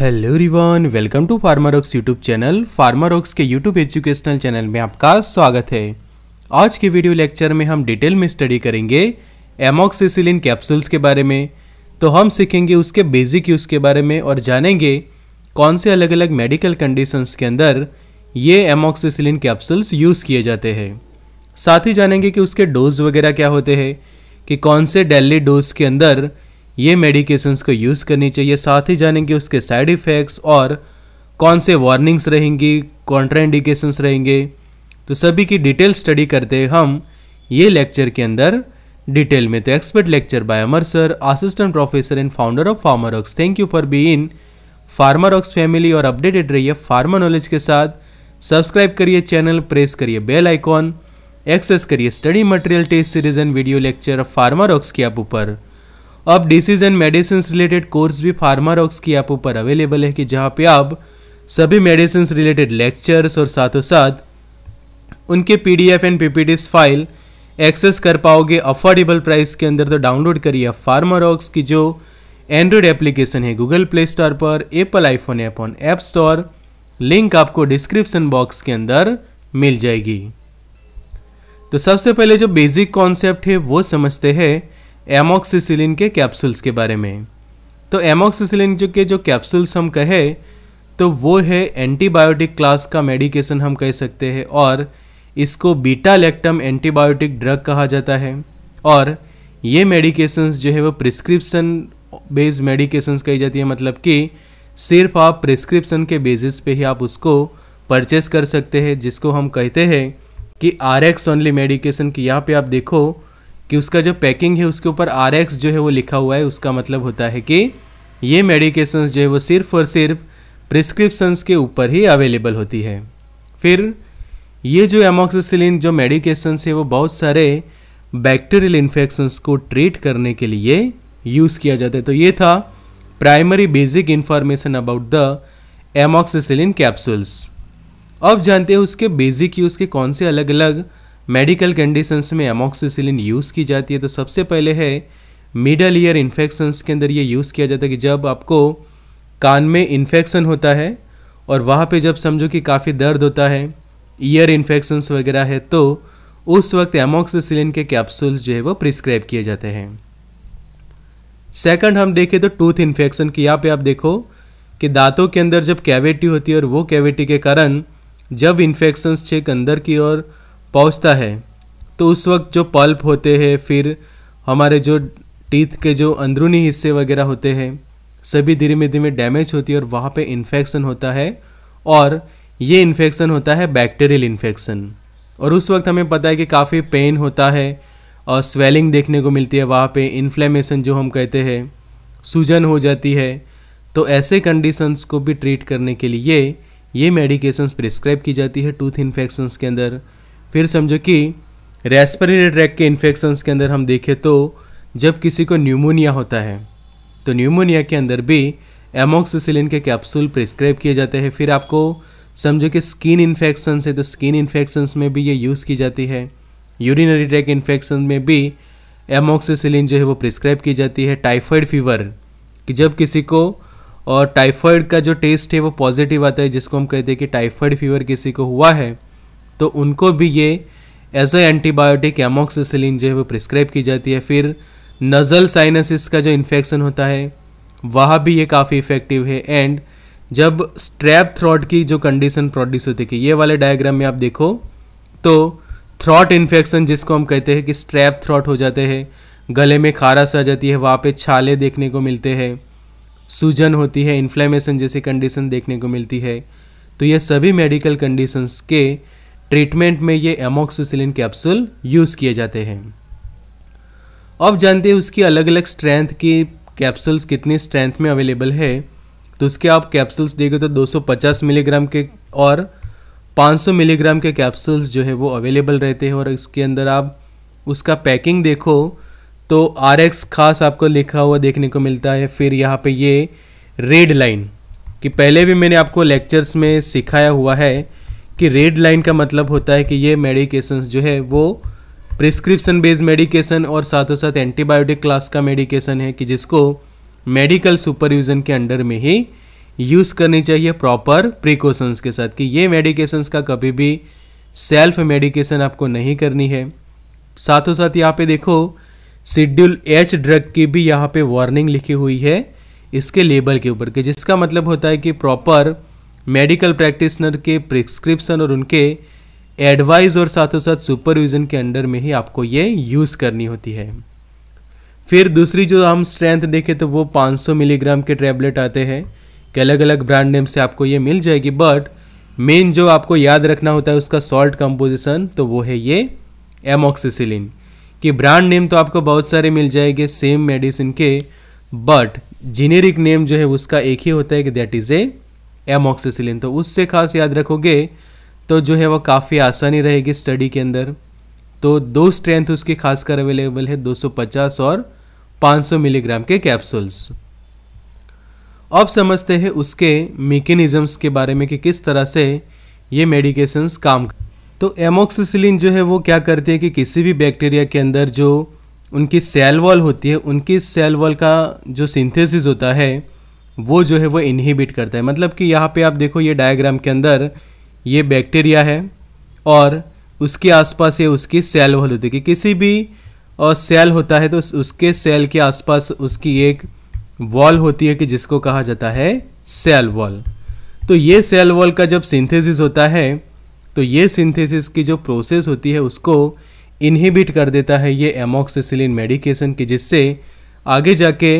Hello everyone, welcome to Pharmarox YouTube channel. Pharmarox के YouTube educational channel में आपका स्वागत है। आज के वीडियो लेक्चर में हम डिटेल में स्टडी करेंगे एमोक्सिसिलिन कैप्सूल्स के बारे में। तो हम सीखेंगे उसके बेसिक यूज़ के बारे में और जानेंगे कौन से अलग अलग मेडिकल कंडीशंस के अंदर ये एमोक्सिसिलिन कैप्सूल्स यूज़ किए जाते हैं। साथ ही जानेंगे कि उसके डोज वगैरह क्या होते हैं, कि कौन से डेली डोज के अंदर ये मेडिकेशंस को यूज़ करनी चाहिए। साथ ही जानेंगे उसके साइड इफ़ेक्ट्स और कौन से वार्निंग्स रहेंगी, कॉन्ट्राइंडिकेशंस रहेंगे। तो सभी की डिटेल स्टडी करते हैं हम ये लेक्चर के अंदर डिटेल में। तो expert lecture by Amar sir, assistant professor and founder of Pharmarox. Thank you for being in Pharmarox family और अपडेटेड रहिए फार्मा नॉलेज के साथ। सब्सक्राइब करिए चैनल, प्रेस करिए बेल आइकॉन, एक्सेस करिए study material, test series and video lecture Pharmarox की app ऊपर। अब disease and medicine related course भी फार्मारॉक्स की ऐप ऊपर अवेलेबल है, कि जहाँ पे आप सभी मेडिसिन रिलेटेड लेक्चर्स और साथों साथ उनके PDF and PPTs file access कर पाओगे अफोर्डेबल प्राइस के अंदर। तो डाउनलोड करिए फार्मारॉक्स की जो एंड्रॉयड एप्लीकेशन है गूगल प्ले स्टोर पर, Apple iPhone app on App Store. Link आपको डिस्क्रिप्शन बॉक्स के अंदर मिल जाएगी। तो सबसे पहले जो बेसिक कॉन्सेप्ट है वो समझते हैं एमोक्सिसिलिन के कैप्सूल्स के बारे में। तो एमोक्सिसिलिन के जो कैप्सूल्स हम कहें तो वो है एंटीबायोटिक क्लास का मेडिकेशन हम कह सकते हैं, और इसको बीटा लैक्टम एंटीबायोटिक ड्रग कहा जाता है। और ये मेडिकेशंस जो है वो प्रिस्क्रिप्शन बेस्ड मेडिकेशंस कही जाती है, मतलब कि सिर्फ आप प्रिस्क्रिप्शन के बेसिस पे ही आप उसको परचेस कर सकते हैं, जिसको हम कहते हैं कि RX ओनली मेडिकेशन। की यहाँ पे आप देखो कि उसका जो पैकिंग है उसके ऊपर RX जो है वो लिखा हुआ है। उसका मतलब होता है कि ये मेडिकेशंस जो है वो सिर्फ और सिर्फ प्रिस्क्रिप्शंस के ऊपर ही अवेलेबल होती है। फिर ये जो एमोक्सिसिलिन जो मेडिकेशंस है वो बहुत सारे बैक्टीरियल इन्फेक्शंस को ट्रीट करने के लिए यूज़ किया जाता है। तो ये था primary basic information about the amoxicillin capsules. अब जानते हैं उसके बेसिक यूज़ के कौन से अलग अलग मेडिकल कंडीशंस में एमोक्सिसिलिन यूज़ की जाती है। तो सबसे पहले है मिडल ईयर इन्फेक्शंस के अंदर ये यूज़ किया जाता है, कि जब आपको कान में इन्फेक्शन होता है और वहाँ पे जब समझो कि काफ़ी दर्द होता है, ईयर इन्फेक्शंस वगैरह है, तो उस वक्त एमोक्सिसिलिन के कैप्सूल्स जो है वो प्रिस्क्राइब किए जाते हैं। सेकंड हम देखें तो टूथ इन्फेक्शन की, यहाँ पे आप देखो कि दांतों के अंदर जब कैविटी होती है और वो कैविटी के कारण जब इन्फेक्शंस छेक अंदर की ओर पहुँचता है, तो उस वक्त जो पल्प होते हैं, फिर हमारे जो टीथ के जो अंदरूनी हिस्से वगैरह होते हैं, सभी धीरे धीरे डैमेज होती है और वहाँ पे इन्फेक्शन होता है। और ये इन्फेक्शन होता है बैक्टीरियल इन्फेक्शन, और उस वक्त हमें पता है कि काफ़ी पेन होता है और स्वेलिंग देखने को मिलती है, वहाँ पे इन्फ्लेमेशन जो हम कहते हैं, सूजन हो जाती है। तो ऐसे कंडीशंस को भी ट्रीट करने के लिए ये मेडिकेशंस प्रिस्क्राइब की जाती है टूथ इन्फेक्शंस के अंदर। फिर समझो कि रेस्पिरेटरी ट्रैक के इन्फेक्शंस के अंदर हम देखें तो जब किसी को न्यूमोनिया होता है, तो न्यूमोनिया के अंदर भी एमोक्सिसिलिन के कैप्सूल प्रिस्क्राइब किए जाते हैं। फिर आपको समझो कि स्किन इन्फेक्शंस है, तो स्किन इन्फेक्शंस में भी ये यूज़ की जाती है। यूरिनरी ट्रैक इन्फेक्शन में भी एमोक्सिसिलिन जो है वो प्रिस्क्राइब की जाती है। टाइफाइड फीवर, कि जब किसी को और टाइफाइड का जो टेस्ट है वो पॉजिटिव आता है, जिसको हम कहते हैं कि टाइफाइड फीवर किसी को हुआ है, तो उनको भी ये एज ए एंटीबायोटिक एमोक्सिसिलिन जो है वो प्रिस्क्राइब की जाती है। फिर नज़ल साइनसिस का जो इन्फेक्शन होता है वहाँ भी ये काफ़ी इफेक्टिव है। एंड जब स्ट्रैप थ्रॉट की जो कंडीशन प्रोड्यूस होती है, कि ये वाले डायग्राम में आप देखो तो थ्रॉट इन्फेक्शन, जिसको हम कहते हैं कि स्ट्रैप थ्रॉट हो जाते हैं, गले में खाराश आ जाती है, वहाँ पे छाले देखने को मिलते हैं, सूजन होती है, इन्फ्लेमेशन जैसी कंडीशन देखने को मिलती है। तो ये सभी मेडिकल कंडीशंस के ट्रीटमेंट में ये एमोक्सिसिलिन कैप्सूल यूज़ किए जाते हैं। अब जानते हैं उसकी अलग अलग स्ट्रेंथ की कैप्सूल्स कितनी स्ट्रेंथ में अवेलेबल है। तो उसके आप कैप्सूल्स देखें तो 250 मिलीग्राम के और 500 मिलीग्राम के कैप्सूल्स जो है वो अवेलेबल रहते हैं। और इसके अंदर आप उसका पैकिंग देखो तो RX खास आपको लिखा हुआ देखने को मिलता है। फिर यहाँ पे ये रेड लाइन, कि पहले भी मैंने आपको लेक्चर्स में सिखाया हुआ है कि रेड लाइन का मतलब होता है कि ये मेडिकेशंस जो है वो प्रिस्क्रिप्शन बेस्ड मेडिकेशन और साथों साथ एंटीबायोटिक क्लास का मेडिकेशन है, कि जिसको मेडिकल सुपरविज़न के अंडर में ही यूज़ करनी चाहिए प्रॉपर प्रिकॉशंस के साथ कि ये मेडिकेशंस का कभी भी सेल्फ मेडिकेशन आपको नहीं करनी है। साथों साथ यहाँ पे देखो शेड्यूल एच ड्रग की भी यहाँ पे वार्निंग लिखी हुई है इसके लेबल के ऊपर कि जिसका मतलब होता है कि प्रॉपर मेडिकल प्रैक्टिशनर के प्रिस्क्रिप्शन और उनके एडवाइस और साथों साथ सुपरविजन के अंडर में ही आपको ये यूज़ करनी होती है। फिर दूसरी जो हम स्ट्रेंथ देखें तो वो 500 मिलीग्राम के टैबलेट आते हैं कि अलग अलग ब्रांड नेम से आपको ये मिल जाएगी, बट मेन जो आपको याद रखना होता है उसका सॉल्ट कंपोजिशन तो वो है ये एमोक्सिसिलिन कि ब्रांड नेम तो आपको बहुत सारे मिल जाएंगे सेम मेडिसिन के, बट जेनेरिक नेम जो है उसका एक ही होता है कि दैट इज़ ए एमोक्सिसिलिन। तो उससे खास याद रखोगे तो जो है वो काफ़ी आसानी रहेगी स्टडी के अंदर। तो दो स्ट्रेंथ उसकी खासकर अवेलेबल है 250 और 500 मिलीग्राम के कैप्सूल्स। अब समझते हैं उसके मेकेनिज़म्स के बारे में कि किस तरह से ये मेडिकेशंस काम। तो एमोक्सिसिलिन जो है वो क्या करती है कि किसी भी बैक्टीरिया के अंदर जो उनकी सेल वॉल होती है उनकी सेल वॉल का जो सिंथेसिस होता है वो जो है वो इनहिबिट करता है। मतलब कि यहाँ पे आप देखो ये डायग्राम के अंदर ये बैक्टीरिया है और उसके आसपास ये उसकी सेल वॉल होती है कि किसी भी सेल होता है तो उसके सेल के आसपास उसकी एक वॉल होती है कि जिसको कहा जाता है सेल वॉल। तो ये सेल वॉल का जब सिंथेसिस होता है तो ये सिंथेसिस की जो प्रोसेस होती है उसको इनहिबिट कर देता है ये एमोक्सिसिलिन मेडिकेशन की, जिससे आगे जाके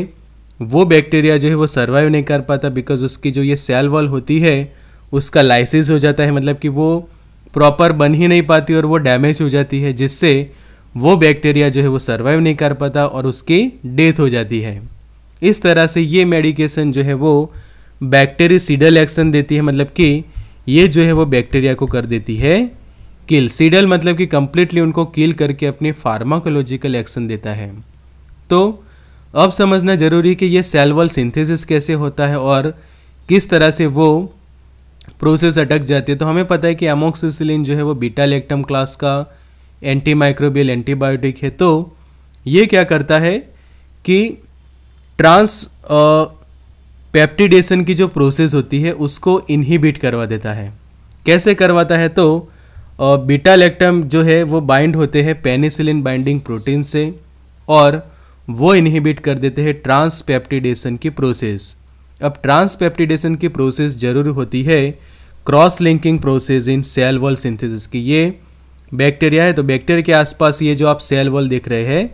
वो बैक्टीरिया जो है वो सर्वाइव नहीं कर पाता बिकॉज उसकी जो ये सेल वॉल होती है उसका लाइसिस हो जाता है। मतलब कि वो प्रॉपर बन ही नहीं पाती और वो डैमेज हो जाती है जिससे वो बैक्टीरिया जो है वो सर्वाइव नहीं कर पाता और उसकी डेथ हो जाती है। इस तरह से ये मेडिकेशन जो है वो बैक्टीरिसीडल एक्शन देती है, मतलब कि ये जो है वो बैक्टीरिया को कर देती है किल। सीडल मतलब कि कम्प्लीटली उनको किल करके अपने फार्माकोलॉजिकल एक्शन देता है। तो अब समझना जरूरी कि ये सेल वॉल सिंथेसिस कैसे होता है और किस तरह से वो प्रोसेस अटक जाती है। तो हमें पता है कि एमोक्सिसिलिन जो है वो बीटा लैक्टम क्लास का एंटीमाइक्रोबियल एंटीबायोटिक है। तो ये क्या करता है कि ट्रांस पेप्टिडेशन की जो प्रोसेस होती है उसको इनहिबिट करवा देता है। कैसे करवाता है तो बीटा लैक्टम जो है वो बाइंड होते हैं पेनिसिलिन बाइंडिंग प्रोटीन से और वो इनहिबिट कर देते हैं ट्रांस पेप्टिडेशन की प्रोसेस। अब ट्रांस पेप्टिडेशन की प्रोसेस जरूर होती है cross linking process in cell wall synthesis की। ये बैक्टीरिया है तो बैक्टीरिया के आसपास ये जो आप सेल वॉल देख रहे हैं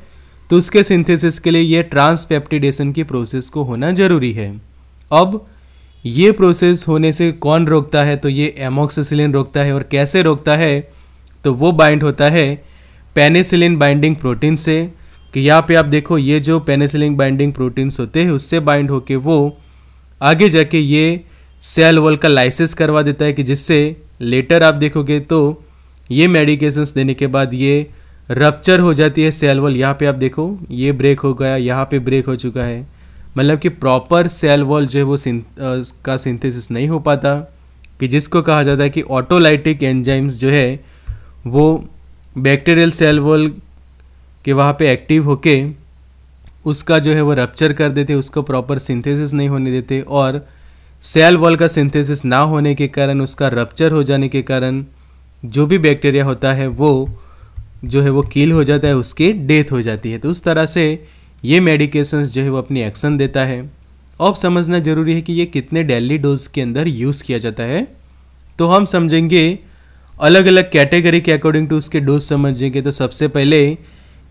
तो उसके सिंथेसिस के लिए ये ट्रांसपेप्टिडेशन की प्रोसेस को होना जरूरी है। अब ये प्रोसेस होने से कौन रोकता है तो ये एमोक्सिसिलिन रोकता है। और कैसे रोकता है तो वो बाइंड होता है पेनिसिलिन बाइंडिंग प्रोटीन से कि यहाँ पे आप देखो ये जो पेनिसिलिन बाइंडिंग प्रोटीन्स होते हैं उससे बाइंड होके वो आगे जाके ये सेल वॉल का लाइसिस करवा देता है कि जिससे लेटर आप देखोगे तो ये मेडिकेशंस देने के बाद ये रप्चर हो जाती है सेल वॉल। यहाँ पे आप देखो ये ब्रेक हो गया, यहाँ पे ब्रेक हो चुका है, मतलब कि प्रॉपर सेल वॉल जो है वो का सिंथेसिस नहीं हो पाता कि जिसको कहा जाता है कि ऑटोलाइटिक एंजाइम्स जो है वो बैक्टीरियल सेल वॉल के वहाँ पे एक्टिव होके उसका जो है वो रप्चर कर देते, उसको प्रॉपर सिंथेसिस नहीं होने देते। और सेल वॉल का सिंथेसिस ना होने के कारण उसका रप्चर हो जाने के कारण जो भी बैक्टीरिया होता है वो जो है वो किल हो जाता है, उसकी डेथ हो जाती है। तो उस तरह से ये मेडिकेशंस जो है वो अपनी एक्शन देता है। अब समझना जरूरी है कि ये कितने डेली डोज के अंदर यूज़ किया जाता है तो हम समझेंगे अलग अलग कैटेगरी के अकॉर्डिंग टू उसके डोज समझेंगे। तो सबसे पहले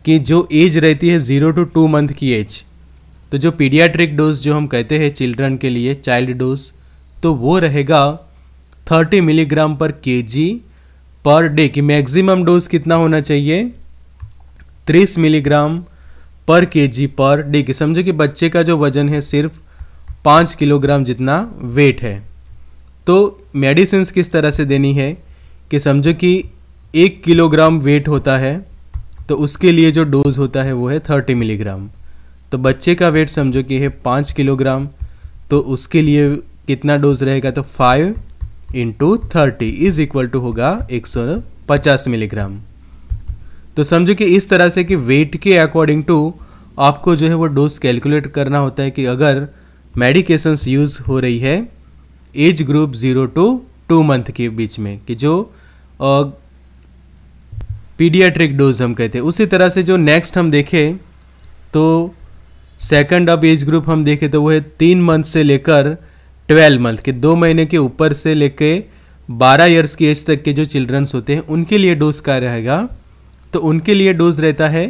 कि जो एज रहती है 0 to 2 month की एज, तो जो पीडियाट्रिक डोज जो हम कहते हैं चिल्ड्रन के लिए चाइल्ड डोज तो वो रहेगा 30 मिलीग्राम पर kg पर डे की। मैक्सिमम डोज कितना होना चाहिए 30 milligram per kg per day की। समझो कि बच्चे का जो वजन है सिर्फ 5 किलोग्राम जितना वेट है। तो मेडिसिन्स किस तरह से देनी है कि समझो कि 1 किलोग्राम वेट होता है तो उसके लिए जो डोज होता है वो है 30 मिलीग्राम। तो बच्चे का वेट समझो कि है 5 किलोग्राम तो उसके लिए कितना डोज रहेगा तो 5 × 30 होगा 150 मिलीग्राम। तो समझो कि इस तरह से कि वेट के अकॉर्डिंग टू आपको जो है वो डोज कैलकुलेट करना होता है कि अगर मेडिकेशंस यूज़ हो रही है एज ग्रुप 0 to 2 month के बीच में, कि जो पीडियाट्रिक डोज हम कहते हैं। उसी तरह से जो नेक्स्ट हम देखें तो सेकंड अब एज ग्रुप हम देखें तो वो है 3 month से लेकर 12 month के, 2 महीने के ऊपर से लेकर 12 years की एज तक के जो चिल्ड्रंस होते हैं उनके लिए डोज क्या रहेगा, तो उनके लिए डोज रहता है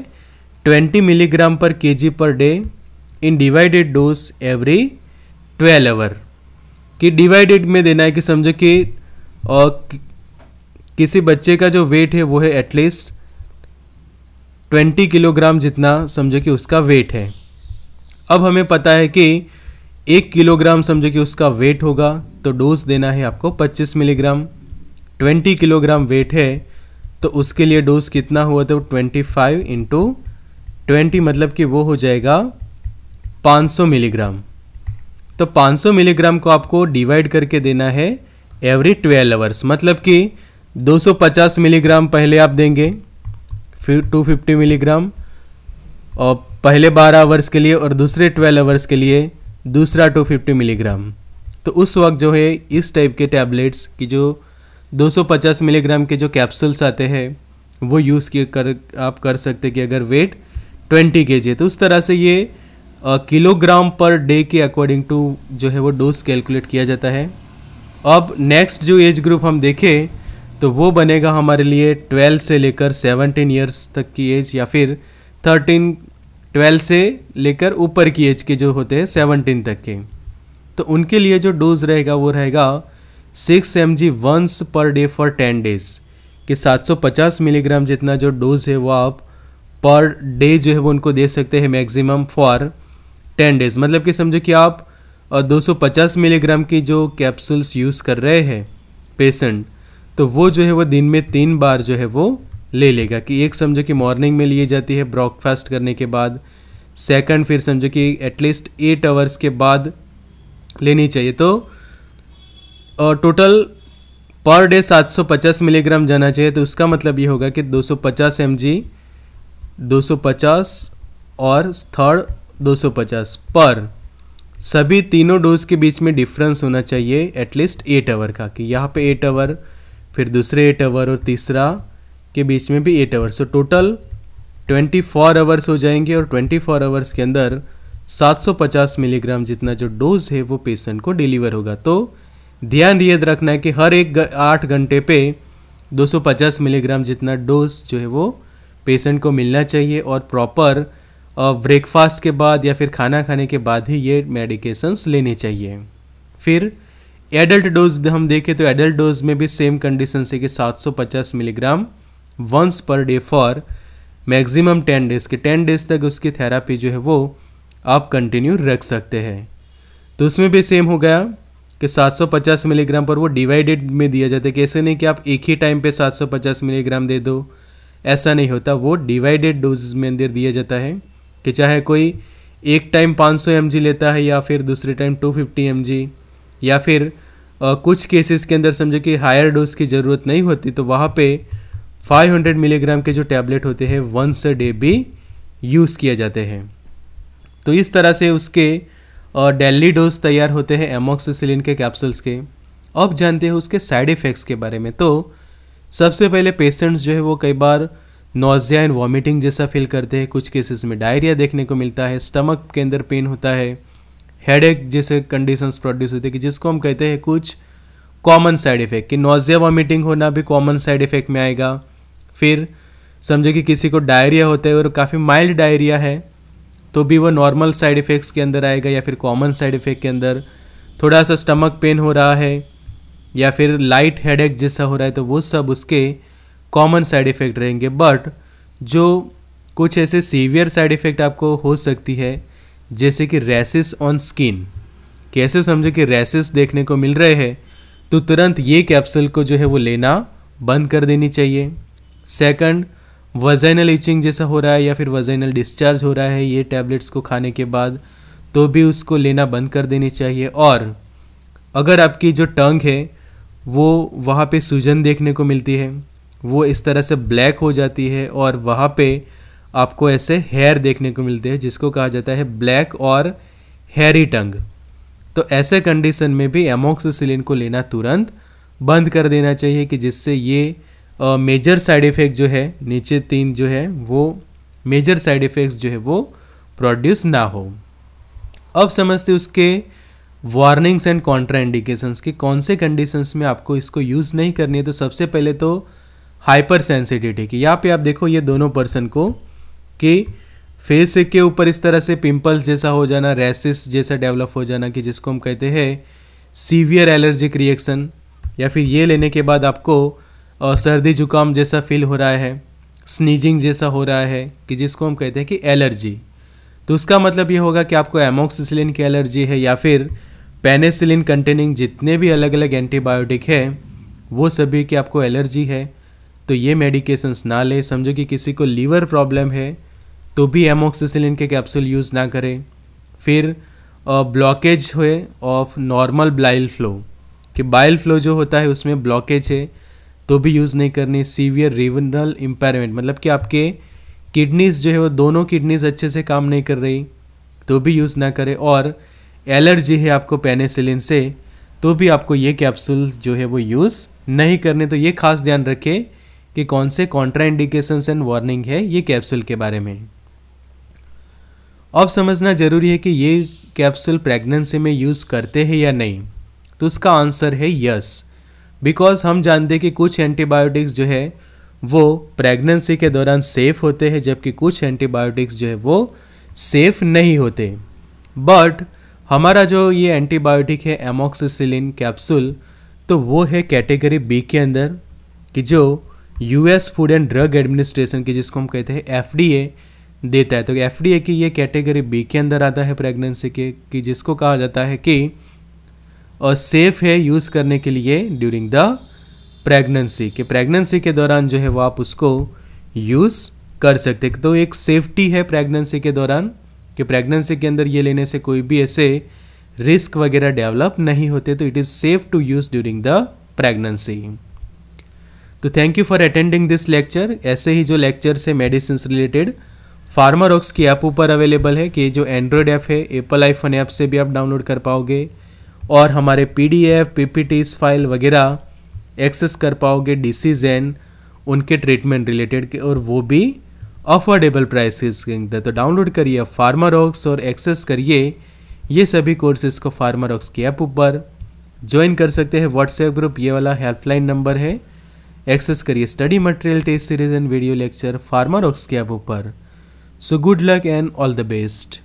20 mg/kg/day in divided dose every 12 hour। कि डिवाइडेड में देना है कि समझो कि किसी बच्चे का जो वेट है वो है एटलीस्ट 20 किलोग्राम जितना समझो कि उसका वेट है। अब हमें पता है कि 1 किलोग्राम समझो कि उसका वेट होगा तो डोज देना है आपको 25 mg। 20 किलोग्राम वेट है तो उसके लिए डोज कितना हुआ, तो 25 × 20 मतलब कि वो हो जाएगा 500 mg। तो 500 मिलीग्राम को आपको डिवाइड करके देना है एवरी 12 hours, मतलब कि 250 मिलीग्राम पहले आप देंगे, फिर 250 मिलीग्राम और पहले 12 आवर्स के लिए और दूसरे 12 आवर्स के लिए दूसरा 250 मिलीग्राम। तो उस वक्त जो है इस टाइप के टैबलेट्स की जो 250 मिलीग्राम के जो कैप्सूल्स आते हैं वो यूज़ कर आप कर सकते कि अगर वेट 20 kg है तो उस तरह से ये किलोग्राम पर डे के अकॉर्डिंग टू जो है वो डोज कैलकुलेट किया जाता है। अब नेक्स्ट जो एज ग्रुप हम देखें तो वो बनेगा हमारे लिए 12 से लेकर 17 इयर्स तक की एज, या फिर 12 से लेकर ऊपर की एज के जो होते हैं 17 तक के, तो उनके लिए जो डोज रहेगा वो रहेगा 6 mg once per day for 10 days। कि 750 मिलीग्राम जितना जो डोज है वो आप पर डे जो है वो उनको दे सकते हैं मैक्सिमम फॉर 10 days। मतलब कि समझो कि आप 250 मिलीग्राम की जो कैप्सूल्स यूज़ कर रहे हैं पेशेंट, तो वो जो है वो दिन में 3 बार जो है वो ले लेगा। कि एक समझो कि मॉर्निंग में ली जाती है ब्रेकफास्ट करने के बाद, सेकंड फिर समझो कि एटलीस्ट 8 hours के बाद लेनी चाहिए। तो टोटल पर डे 750 मिलीग्राम जाना चाहिए। तो उसका मतलब ये होगा कि 250 mg 250 और थर्ड 250 पर सभी तीनों डोज के बीच में डिफरेंस होना चाहिए एटलीस्ट 8 hour का। कि यहाँ पे 8 hour, फिर दूसरे 8 hour और तीसरा के बीच में भी 8 hour। सो टोटल 24 hours हो जाएंगे और 24 hours के अंदर 750 मिलीग्राम जितना जो डोज है वो पेशेंट को डिलीवर होगा। तो ध्यान याद रखना है कि हर एक 8 घंटे पे 250 मिलीग्राम जितना डोज जो है वो पेशेंट को मिलना चाहिए और प्रॉपर ब्रेकफास्ट के बाद या फिर खाना खाने के बाद ही ये मेडिकेशंस लेने चाहिए। फिर एडल्ट डोज हम देखें तो एडल्ट डोज में भी सेम कंडीशन से कि 750 milligram once per day for maximum 10 days। के 10 days तक उसकी थेरापी जो है वो आप कंटिन्यू रख सकते हैं। तो उसमें भी सेम हो गया कि 750 मिलीग्राम पर वो डिवाइडेड में दिया जाता है। कि ऐसे नहीं कि आप एक ही टाइम पे 750 मिलीग्राम दे दो, ऐसा नहीं होता, वो डिवाइडेड डोज में अंदर दिया जाता है। कि चाहे कोई एक टाइम 500 mg लेता है या फिर दूसरे टाइम 250 mg, या फिर कुछ केसेस के अंदर समझो कि हायर डोज की ज़रूरत नहीं होती तो वहाँ पे 500 मिलीग्राम के जो टैबलेट होते हैं वंस अ डे भी यूज़ किए जाते हैं। तो इस तरह से उसके डेली डोज तैयार होते हैं एमोक्सिसिलिन के कैप्सूल्स के। अब जानते हैं उसके साइड इफ़ेक्ट्स के बारे में। तो सबसे पहले पेशेंट्स जो है वो कई बार नोजिया एंड वॉमिटिंग जैसा फील करते हैं, कुछ केसेस में डायरिया देखने को मिलता है, स्टमक के अंदर पेन होता है, हेडेक जैसे कंडीशंस प्रोड्यूस होते हैं कि जिसको हम कहते हैं कुछ कॉमन साइड इफ़ेक्ट। कि नोजिया वॉमिटिंग होना भी कॉमन साइड इफ़ेक्ट में आएगा। फिर समझो कि किसी को डायरिया होता है और काफ़ी माइल्ड डायरिया है तो भी वो नॉर्मल साइड इफ़ेक्ट्स के अंदर आएगा। या फिर कॉमन साइड इफ़ेक्ट के अंदर थोड़ा सा स्टमक पेन हो रहा है या फिर लाइट हेडेक जैसा हो रहा है तो वो सब उसके कॉमन साइड इफ़ेक्ट रहेंगे। बट जो कुछ ऐसे सीवियर साइड इफ़ेक्ट आपको हो सकती है जैसे कि रैशेस ऑन स्किन। कैसे समझो कि रैशेस देखने को मिल रहे हैं तो तुरंत ये कैप्सूल को जो है वो लेना बंद कर देनी चाहिए। सेकंड, वजाइनल इचिंग जैसा हो रहा है या फिर वजाइनल डिस्चार्ज हो रहा है ये टैबलेट्स को खाने के बाद तो भी उसको लेना बंद कर देनी चाहिए। और अगर आपकी जो टंग है वो वहाँ पर सूजन देखने को मिलती है, वो इस तरह से ब्लैक हो जाती है और वहाँ पे आपको ऐसे हेयर देखने को मिलते हैं जिसको कहा जाता है ब्लैक और हेयरी टंग। तो ऐसे कंडीशन में भी एमोक्सिसिलिन को लेना तुरंत बंद कर देना चाहिए कि जिससे ये मेजर साइड इफ़ेक्ट जो है नीचे तीन जो है वो मेजर साइड इफ़ेक्ट्स जो है वो प्रोड्यूस ना हो। अब समझते उसके वार्निंग्स एंड कॉन्ट्राइंडिकेशंस कि कौन से कंडीशंस में आपको इसको यूज़ नहीं करनी है। तो सबसे पहले तो हाइपर सेंसिटिविटी की यहाँ पे आप देखो ये दोनों पर्सन को कि फेस के ऊपर इस तरह से पिंपल्स जैसा हो जाना, रैसेस जैसा डेवलप हो जाना कि जिसको हम कहते हैं सीवियर एलर्जिक रिएक्शन, या फिर ये लेने के बाद आपको सर्दी जुकाम जैसा फील हो रहा है, स्नीजिंग जैसा हो रहा है कि जिसको हम कहते हैं कि एलर्जी। तो उसका मतलब ये होगा कि आपको एमोक्सिसिलिन की एलर्जी है या फिर पेनिसिलिन कंटेनिंग जितने भी अलग अलग एंटीबायोटिक है वो सभी की आपको एलर्जी है। तो ये मेडिकेशंस ना ले। समझो कि किसी को लीवर प्रॉब्लम है तो भी एमोक्सिसिलिन के कैप्सूल यूज़ ना करें। फिर ब्लॉकेज हुए ऑफ नॉर्मल बाइल फ्लो कि बाइल फ्लो जो होता है उसमें ब्लॉकेज है तो भी यूज़ नहीं करनी। सीवियर रीनल इम्पेयरमेंट मतलब कि आपके किडनीज़ जो है वो दोनों किडनीज़ अच्छे से काम नहीं कर रही तो भी यूज़ ना करें। और एलर्जी है आपको पेनिसिलिन से तो भी आपको ये कैप्सूल जो है वो यूज़ नहीं करने। तो ये खास ध्यान रखें कि कौन से कॉन्ट्राइंडिकेशंस एंड वार्निंग है ये कैप्सूल के बारे में। अब समझना ज़रूरी है कि ये कैप्सूल प्रेगनेंसी में यूज़ करते हैं या नहीं। तो उसका आंसर है यस, बिकॉज हम जानते हैं कि कुछ एंटीबायोटिक्स जो है वो प्रेगनेंसी के दौरान सेफ़ होते हैं जबकि कुछ एंटीबायोटिक्स जो है वो सेफ़ नहीं होते। बट हमारा जो ये एंटीबायोटिक है एमोक्सिसिलिन कैप्सूल तो वो है कैटेगरी बी के अंदर कि जो US food and drug administration की जिसको हम कहते हैं एफडीए देता है। तो एफडीए की ये कैटेगरी बी के अंदर आता है प्रेगनेंसी के कि जिसको कहा जाता है कि और सेफ़ है यूज़ करने के लिए ड्यूरिंग द प्रेगनेंसी के प्रेगनेंसी के दौरान जो है वो आप उसको यूज़ कर सकते। तो एक सेफ्टी है प्रेगनेंसी के दौरान कि प्रेगनेंसी के अंदर ये लेने से कोई भी ऐसे रिस्क वगैरह डेवलप नहीं होते। तो it is safe to use during the pregnancy. तो thank you for attending this lecture. ऐसे ही जो लेक्चर्स है मेडिसिन रिलेटेड फार्मारॉक्स की ऐप ऊपर अवेलेबल है कि जो एंड्रॉयड ऐप है एप्पल आईफोन ऐप से भी आप डाउनलोड कर पाओगे और हमारे पीडीएफ पीपीटीज फाइल वगैरह एक्सेस कर पाओगे डिसीज एंड उनके ट्रीटमेंट रिलेटेड के, और वो भी अफोर्डेबल प्राइसेस के अंदर। तो डाउनलोड करिए फार्मारॉक्स और एक्सेस करिए ये सभी कोर्सेज़ को फार्मारॉक्स की ऐप ऊपर। ज्वाइन कर सकते हैं व्हाट्सएप ग्रुप, ये वाला हेल्पलाइन नंबर है। एक्सेस करिए study material, test series and video lecture Pharmarox की ऐप ऊपर। So good luck and all the best.